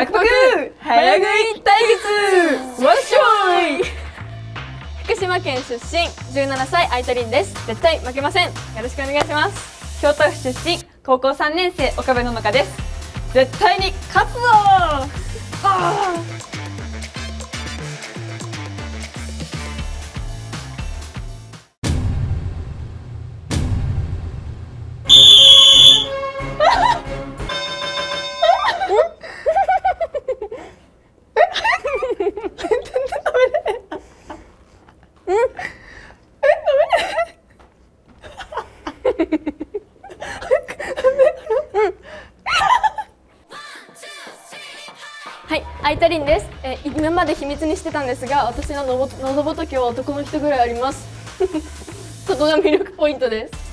パクパク早食い対決わっしょい。福島県出身17歳あいとりんです。絶対負けません。よろしくお願いします。京都府出身高校3年生岡部ののかです。絶対に勝つぞー。はい、あいとりんです。今まで秘密にしてたんですが、私の喉仏は男の人ぐらいあります。そこが魅力ポイントです。